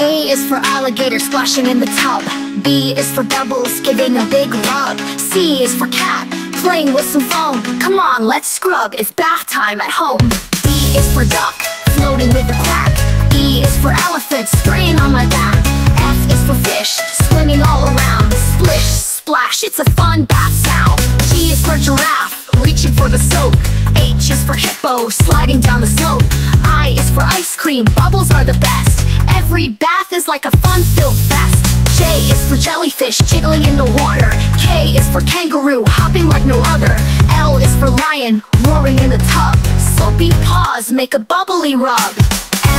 A is for alligator splashing in the tub. B is for doubles giving a big rub. C is for cat playing with some foam. Come on, let's scrub, it's bath time at home. D is for duck floating with a quack. E is for elephant spraying on my back. F is for fish swimming all around. Splish, splash, it's a fun bath sound. G is for giraffe reaching for the soap. H is for hippo sliding down the slope. I is for ice cream, bubbles are the best. Every bath is like a fun-filled fest. J is for jellyfish jiggling in the water. K is for kangaroo hopping like no other. L is for lion roaring in the tub. Soapy paws make a bubbly rub.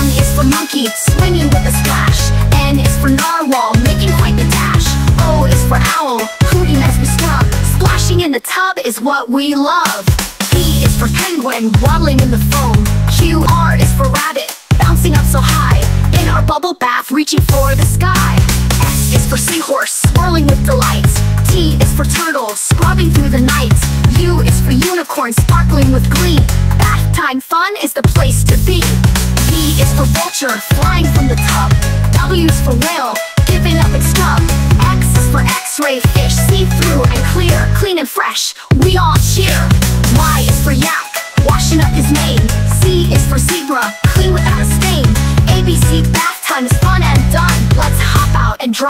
M is for monkey swinging with a splash. N is for narwhal making quite the dash. O is for owl hooting as we scrub. Splashing in the tub is what we love. P is for penguin waddling in the foam. QR is for rabbit bouncing up so high in our bubble bath reaching for the sky. S is for seahorse swirling with delight. T is for turtle scrubbing through the night. U is for unicorn sparkling with glee. Bath time fun is the place to be. V is for vulture flying from the tub. W is for whale giving up its tub. X is for x-ray fish see-through and clear, clean and fresh, we all cheer.